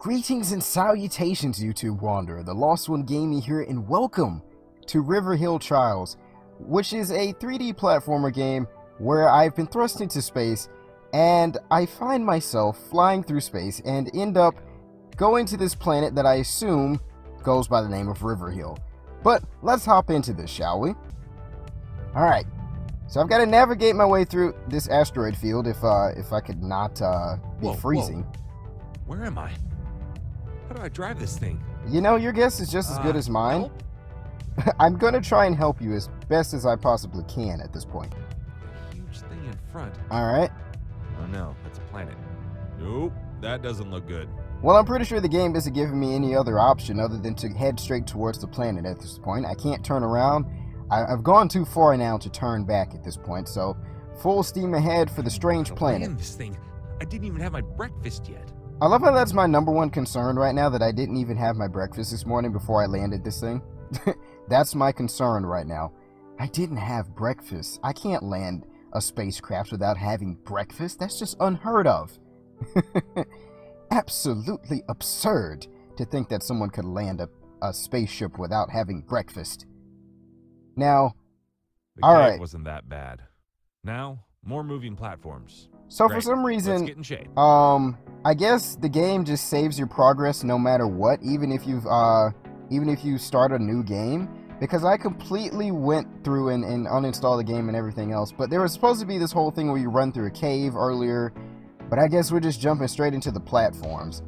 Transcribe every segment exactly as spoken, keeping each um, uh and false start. Greetings and salutations, YouTube wanderer. The Lost One Gaming here, and welcome to Riverhill Trials, which is a three D platformer game where I've been thrust into space, and I find myself flying through space and end up going to this planet that I assume goes by the name of Riverhill. But let's hop into this, shall we? Alright, so I've got to navigate my way through this asteroid field if, uh, if I could not uh, be whoa, freezing. Whoa. Where am I? How do I drive this thing? You know, your guess is just as uh, good as mine. I'm gonna try and help you as best as I possibly can at this point. A huge thing in front. Alright. Oh no, that's a planet. Nope, that doesn't look good. Well, I'm pretty sure the game isn't giving me any other option other than to head straight towards the planet at this point. I can't turn around. I I've gone too far now to turn back at this point, so full steam ahead for the strange planet. Land this thing. I didn't even have my breakfast yet. I love how that's my number one concern right now, that I didn't even have my breakfast this morning before I landed this thing. That's my concern right now. I didn't have breakfast. I can't land a spacecraft without having breakfast. That's just unheard of. Absolutely absurd to think that someone could land a, a spaceship without having breakfast. Now, the all right. wasn't that bad. Now, more moving platforms. So Great. for some reason, let's get in shape. um, I guess the game just saves your progress no matter what, even if you've, uh, even if you start a new game. Because I completely went through and, and uninstalled the game and everything else. But there was supposed to be this whole thing where you run through a cave earlier. But I guess we're just jumping straight into the platforms.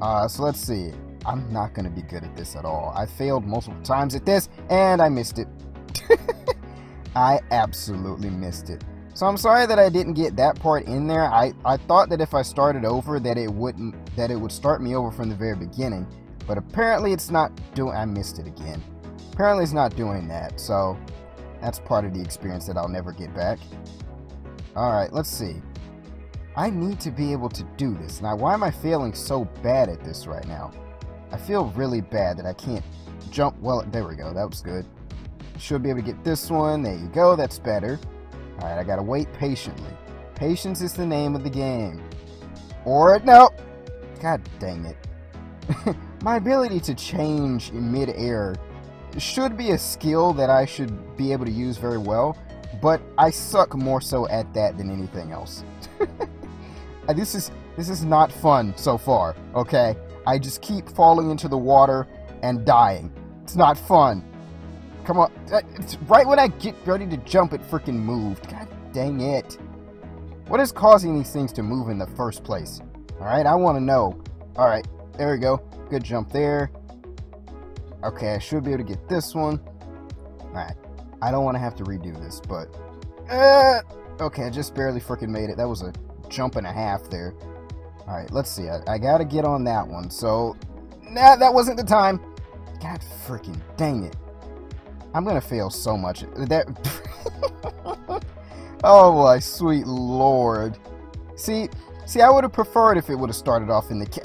Uh, so let's see. I'm not gonna be good at this at all. I failed multiple times at this, and I missed it. I absolutely missed it. So I'm sorry that I didn't get that part in there. I, I thought that if I started over that it wouldn't, that it would start me over from the very beginning. But apparently it's not doing, I missed it again. Apparently it's not doing that. So that's part of the experience that I'll never get back. Alright, let's see. I need to be able to do this. Now, why am I feeling so bad at this right now? I feel really bad that I can't jump. Well, there we go. That was good. Should be able to get this one. There you go. That's better. Alright, I gotta wait patiently. Patience is the name of the game. Or, no! God dang it. My ability to change in mid-air should be a skill that I should be able to use very well, but I suck more so at that than anything else. This is, this is not fun so far, okay? I just keep falling into the water and dying. It's not fun. Come on. It's right when I get ready to jump, it freaking moved. God dang it. What is causing these things to move in the first place? Alright, I want to know. Alright, there we go. Good jump there. Okay, I should be able to get this one. Alright, I don't want to have to redo this, but... Uh, okay, I just barely freaking made it. That was a jump and a half there. Alright, let's see. I, I gotta get on that one, so... Nah, that wasn't the time. God freaking dang it. I'm gonna fail so much. That oh my sweet lord! See, see, I would have preferred if it would have started off in the ca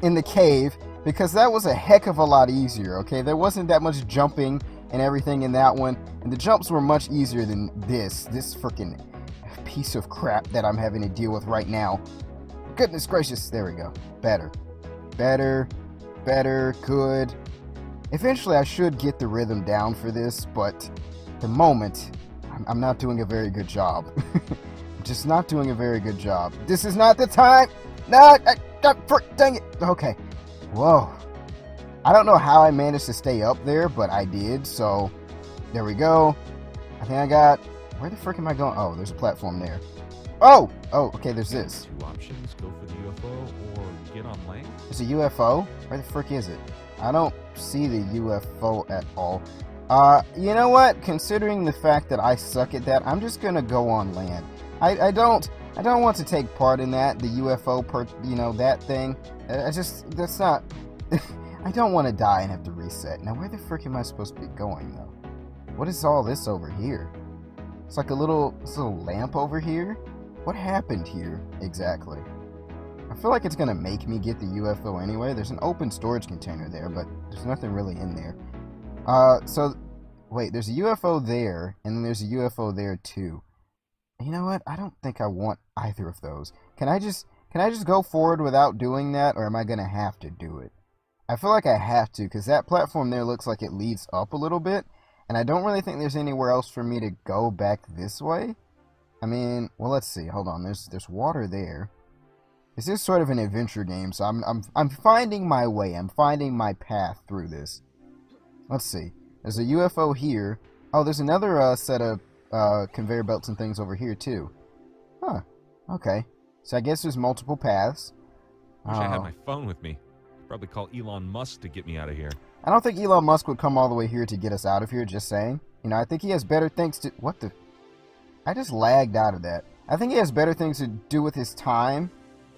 in the cave, because that was a heck of a lot easier. Okay, there wasn't that much jumping and everything in that one, and the jumps were much easier than this. This freaking piece of crap that I'm having to deal with right now. Goodness gracious! There we go. Better, better, better. Good. Eventually, I should get the rhythm down for this, but at the moment, I'm not doing a very good job. I'm just not doing a very good job. This is not the time! No! I, I, dang it! Okay. Whoa. I don't know how I managed to stay up there, but I did, so there we go. I think I got... Where the frick am I going? Oh, there's a platform there. Oh! Oh, okay, there's this. Two options. Go for the U F O or get on land. It's a U F O? Where the frick is it? I don't see the U F O at all. Uh, you know what? Considering the fact that I suck at that, I'm just gonna go on land. I, I don't, I don't want to take part in that, the U F O, per, you know, that thing. I just, that's not, I don't want to die and have to reset. Now, where the frick am I supposed to be going, though? What is all this over here? It's like a little, it's a little lamp over here? What happened here, exactly? I feel like it's gonna make me get the U F O anyway. There's an open storage container there, but there's nothing really in there. Uh, so, wait, there's a U F O there, and then there's a U F O there too. You know what? I don't think I want either of those. Can I just, Can I just go forward without doing that, or am I going to have to do it? I feel like I have to, because that platform there looks like it leads up a little bit, and I don't really think there's anywhere else for me to go back this way. I mean, well, let's see. Hold on. There's there's water there. This is sort of an adventure game, so I'm I'm I'm finding my way. I'm finding my path through this. Let's see. There's a U F O here. Oh, there's another uh, set of uh, conveyor belts and things over here too. Huh. Okay. So I guess there's multiple paths. Wish uh, I had my phone with me. Probably call Elon Musk to get me out of here. I don't think Elon Musk would come all the way here to get us out of here. Just saying. You know, I think he has better things to. What the? I just lagged out of that. I think he has better things to do with his time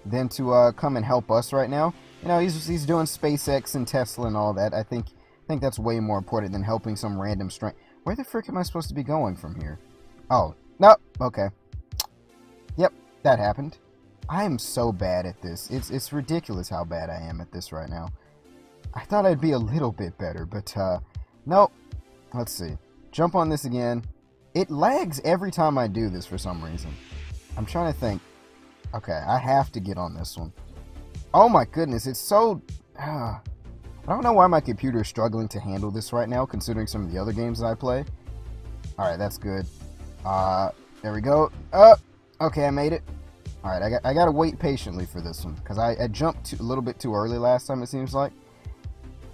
than to uh, come and help us right now. You know, he's he's doing SpaceX and Tesla and all that. I think I think that's way more important than helping some random string. Where the frick am I supposed to be going from here? Oh no, okay. Yep, that happened. I am so bad at this. It's it's ridiculous how bad I am at this right now. I thought I'd be a little bit better, but uh, no. Let's see. Jump on this again. It lags every time I do this for some reason. I'm trying to think. Okay, I have to get on this one. Oh my goodness, it's so... Uh, I don't know why my computer is struggling to handle this right now, considering some of the other games that I play. Alright, that's good. Uh, there we go. Uh, okay, I made it. Alright, I got, I got to wait patiently for this one, because I, I jumped too, a little bit too early last time, it seems like.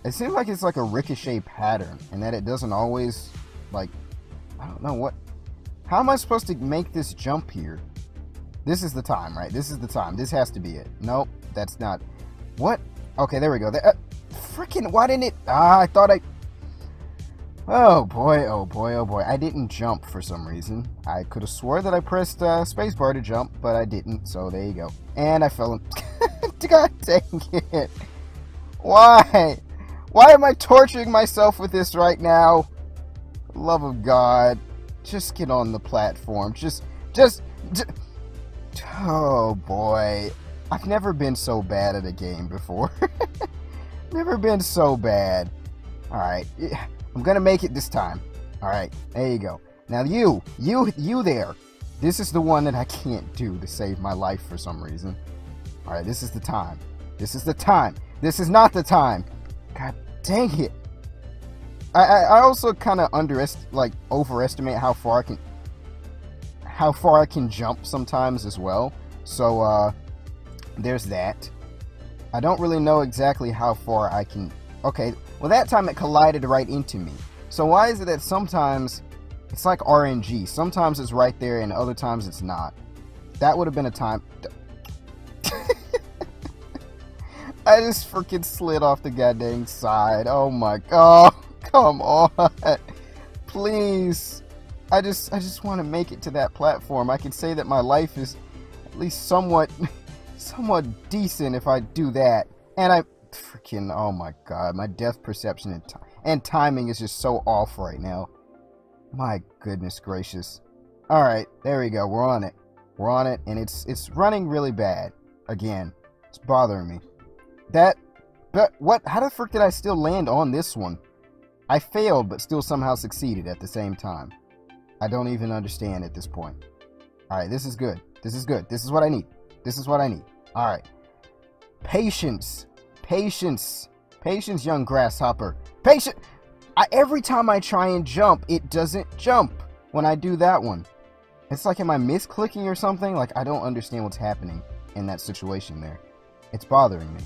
It seems like it's like a ricochet pattern, and that it doesn't always, like... I don't know what... How am I supposed to make this jump here? This is the time, right? This is the time. This has to be it. Nope, that's not. What? Okay, there we go. That, uh, freaking, why didn't it? Ah, I thought I... Oh, boy, oh, boy, oh, boy. I didn't jump for some reason. I could have swore that I pressed uh, spacebar to jump, but I didn't, so there you go. And I fell in... God dang it. Why? Why am I torturing myself with this right now? Love of God. Just get on the platform. Just... Just... just... Oh boy, I've never been so bad at a game before. Never been so bad. Alright, I'm gonna make it this time. Alright, there you go. Now you, you, you there. This is the one that I can't do to save my life for some reason. Alright, this is the time. This is the time. This is not the time. God dang it. I, I, I also kind of underest- like overestimate how far I can- how far I can jump sometimes as well, so uh, there's that. I don't really know exactly how far I can... Okay, well that time it collided right into me, so why is it that sometimes it's like R N G, sometimes it's right there and other times it's not? That would have been a time... I just freaking slid off the goddamn side, oh my god, oh, come on, please. I just, I just want to make it to that platform. I can say that my life is at least somewhat, somewhat decent if I do that. And I, freaking, oh my god, my depth perception and, t and timing is just so off right now. My goodness gracious. All right, there we go. We're on it. We're on it, and it's, it's running really bad. Again, it's bothering me. That, but what? How the frick did I still land on this one? I failed, but still somehow succeeded at the same time. I don't even understand at this point. Alright, this is good. This is good. This is what I need. This is what I need. Alright. Patience. Patience. Patience, young grasshopper. Patience. I, every time I try and jump, it doesn't jump when I do that one. It's like, am I misclicking or something? Like, I don't understand what's happening in that situation there. It's bothering me.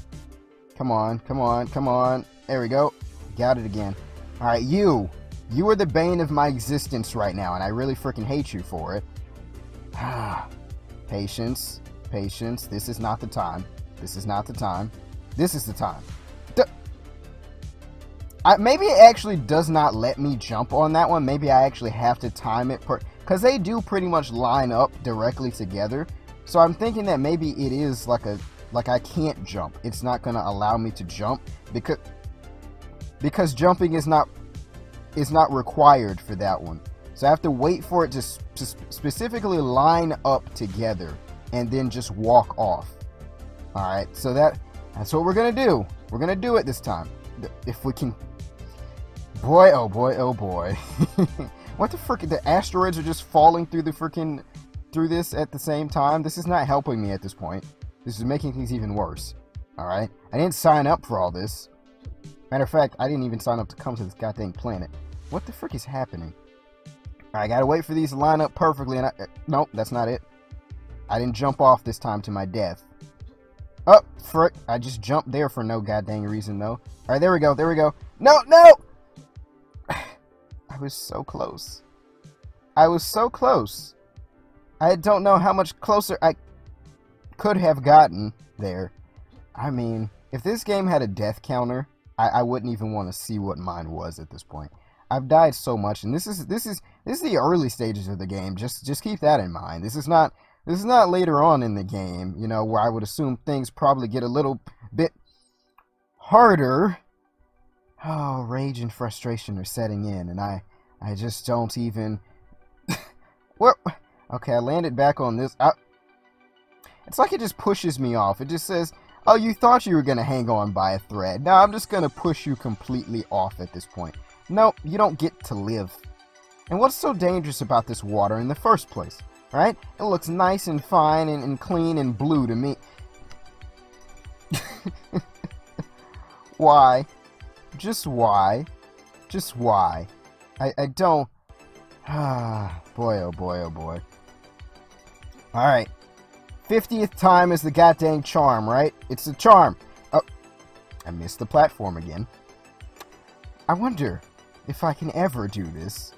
Come on. Come on. Come on. There we go. Got it again. Alright, you. You are the bane of my existence right now, and I really freaking hate you for it. Patience. Patience. This is not the time. This is not the time. This is the time. D I, maybe it actually does not let me jump on that one. Maybe I actually have to time it. Because they do pretty much line up directly together. So I'm thinking that maybe it is like a... Like I can't jump. It's not going to allow me to jump. Because, because jumping is not... It's not required for that one, so I have to wait for it to, sp to sp specifically line up together and then just walk off. All right, so that that's what we're gonna do. We're gonna do it this time if we can. Boy, oh boy, oh boy. What the frick? The asteroids are just falling through the freaking through this at the same time. This is not helping me at this point. This is making things even worse. Alright? I didn't sign up for all this. Matter of fact, I didn't even sign up to come to this goddamn planet. What the frick is happening? I gotta wait for these to line up perfectly, and I... Uh, nope, that's not it. I didn't jump off this time to my death. Oh, frick. I just jumped there for no goddamn reason, though. Alright, there we go, there we go. No, no! I was so close. I was so close. I don't know how much closer I could have gotten there. I mean, if this game had a death counter, I, I wouldn't even want to see what mine was at this point. I've died so much, and this is this is this is the early stages of the game. Just just keep that in mind. This is not this is not later on in the game, you know, where I would assume things probably get a little bit harder. Oh, rage and frustration are setting in, and I I just don't even. Well, okay, I landed back on this. I... It's like it just pushes me off. It just says, "Oh, you thought you were gonna hang on by a thread. Now I'm just gonna push you completely off at this point." No, you don't get to live. And what's so dangerous about this water in the first place, right? It looks nice and fine and, and clean and blue to me. Why? Just why? Just why? I, I don't... Ah, boy, oh boy, oh boy. Alright. fiftieth time is the goddamn charm, right? It's a charm. Oh, I missed the platform again. I wonder if I can ever do this.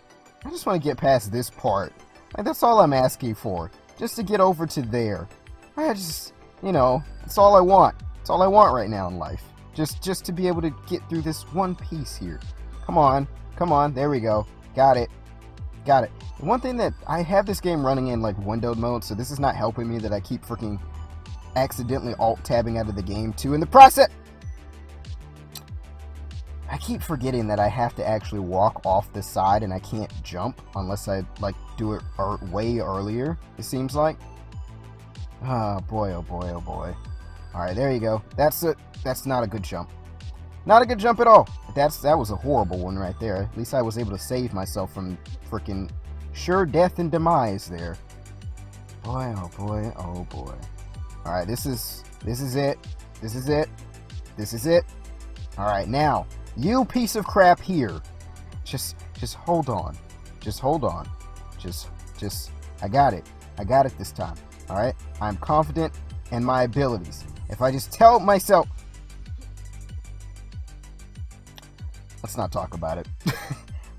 I just want to get past this part. Like, that's all I'm asking for. Just to get over to there. I just, you know, it's all I want. It's all I want right now in life. Just, just to be able to get through this one piece here. Come on. Come on. There we go. Got it. Got it. One thing that, I have this game running in, like, windowed mode, so this is not helping me that I keep freaking accidentally alt-tabbing out of the game, too, in the process! I keep forgetting that I have to actually walk off the side and I can't jump unless I, like, do it er way earlier, it seems like. Oh, boy, oh, boy, oh, boy. Alright, there you go. That's a, that's not a good jump. Not a good jump at all. That's That was a horrible one right there. At least I was able to save myself from freaking sure death and demise there. Boy, oh, boy, oh, boy. Alright, this is, this is it. This is it. This is it. Alright, now... You piece of crap here. Just, just hold on. Just hold on. Just, just, I got it. I got it this time. Alright? I'm confident in my abilities. If I just tell myself... Let's not talk about it.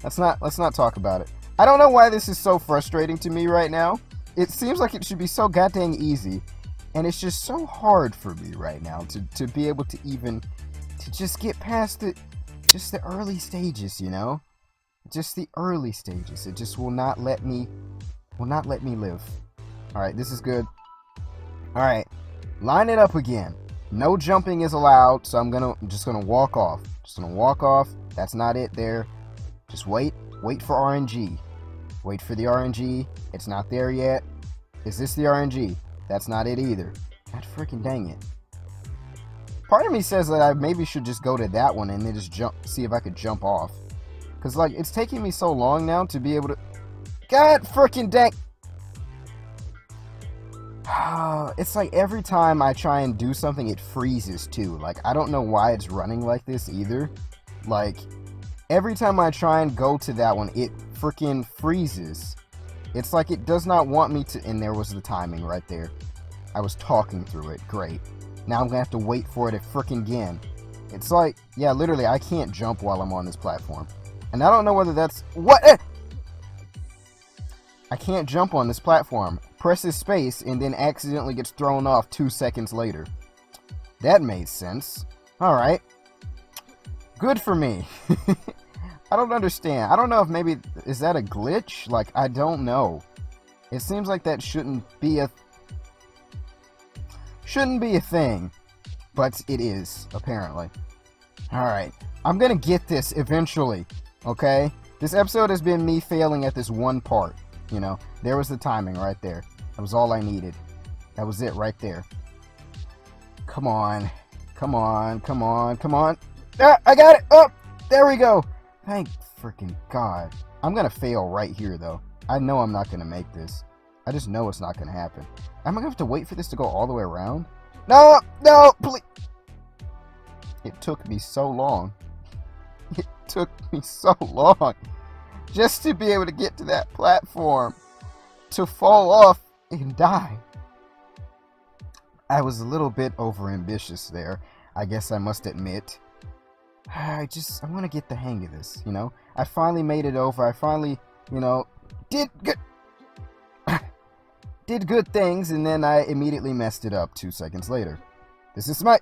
Let's not, let's not talk about it. I don't know why this is so frustrating to me right now. It seems like it should be so goddamn easy. And it's just so hard for me right now to, to be able to even... To just get past it. Just the early stages, you know? Just the early stages. It just will not let me, will not let me live. Alright, this is good. Alright, line it up again. No jumping is allowed, so I'm gonna, I'm just gonna walk off. Just gonna walk off. That's not it there. Just wait. Wait for R N G. Wait for the R N G. It's not there yet. Is this the R N G? That's not it either. God freaking dang it. Part of me says that I maybe should just go to that one and then just jump, see if I could jump off. Because, like, it's taking me so long now to be able to... God freaking dang! It's like every time I try and do something, it freezes, too. Like, I don't know why it's running like this, either. Like, every time I try and go to that one, it freaking freezes. It's like it does not want me to... And there was the timing right there. I was talking through it. Great. Now I'm going to have to wait for it a frickin' again. It's like, yeah, literally, I can't jump while I'm on this platform. And I don't know whether that's... What? I can't jump on this platform. Presses space and then accidentally gets thrown off two seconds later. That made sense. Alright. Good for me. I don't understand. I don't know if maybe... Is that a glitch? Like, I don't know. It seems like that shouldn't be a... Shouldn't be a thing, but it is, apparently. Alright, I'm gonna get this eventually, okay? This episode has been me failing at this one part, you know? There was the timing right there. That was all I needed. That was it right there. Come on. Come on, come on, come on. Ah, I got it! Oh, there we go! Thank freaking God. I'm gonna fail right here, though. I know I'm not gonna make this. I just know it's not gonna happen. Am I gonna have to wait for this to go all the way around? No, no, please. It took me so long. It took me so long just to be able to get to that platform, to fall off and die. I was a little bit overambitious there, I guess I must admit. I just, I want to get the hang of this, you know? I finally made it over. I finally, you know, did good. Did good things, and then I immediately messed it up two seconds later. This is my...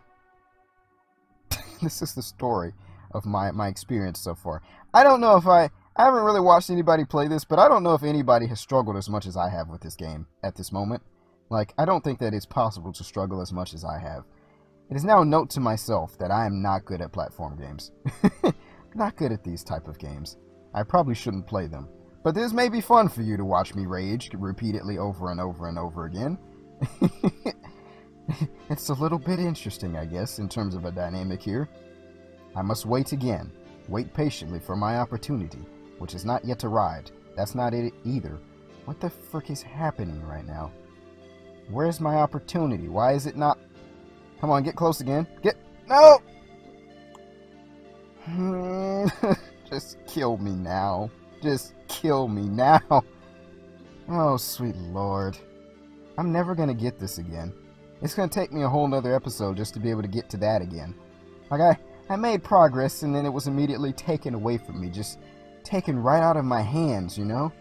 this is the story of my, my experience so far. I don't know if I... I haven't really watched anybody play this, but I don't know if anybody has struggled as much as I have with this game at this moment. Like, I don't think that it's possible to struggle as much as I have. It is now a note to myself that I am not good at platform games. Not good at these type of games. I probably shouldn't play them. But this may be fun for you to watch me rage repeatedly over and over and over again. It's a little bit interesting, I guess, in terms of a dynamic here. I must wait again. Wait patiently for my opportunity, which has not yet arrived. That's not it either. What the frick is happening right now? Where's my opportunity? Why is it not... Come on, get close again. Get... No! Just kill me now. Just kill me now. Oh, sweet Lord. I'm never going to get this again. It's going to take me a whole nother episode just to be able to get to that again. Like, I, I made progress, and then it was immediately taken away from me. Just taken right out of my hands, you know?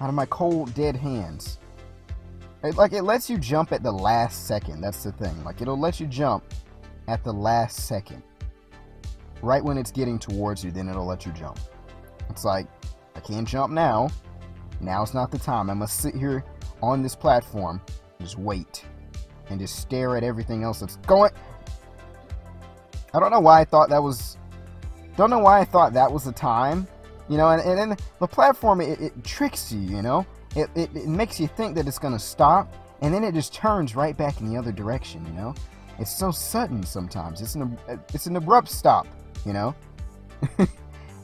Out of my cold, dead hands. It, like, it lets you jump at the last second. That's the thing. Like, it'll let you jump at the last second. Right when it's getting towards you, then it'll let you jump. It's like, I can't jump now. Now it's not the time. I must sit here on this platform and just wait. And just stare at everything else that's going. I don't know why I thought that was... Don't know why I thought that was the time. You know, and, and, and the platform, it, it tricks you, you know? It, it, it makes you think that it's going to stop, and then it just turns right back in the other direction, you know? It's so sudden sometimes. It's an, it's an abrupt stop, you know?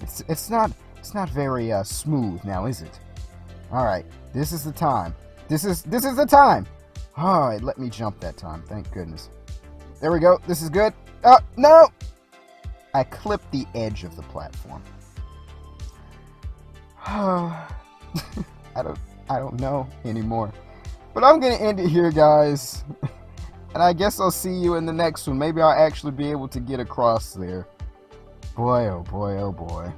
it's, it's, not, it's not very uh, smooth now, is it? Alright, this is the time. This is, this is the time! Alright, let me jump that time, thank goodness. There we go, this is good. Oh, no! I clipped the edge of the platform. I don't... I don't know anymore. But I'm going to end it here, guys. And I guess I'll see you in the next one. Maybe I'll actually be able to get across there. Boy, oh boy, oh boy.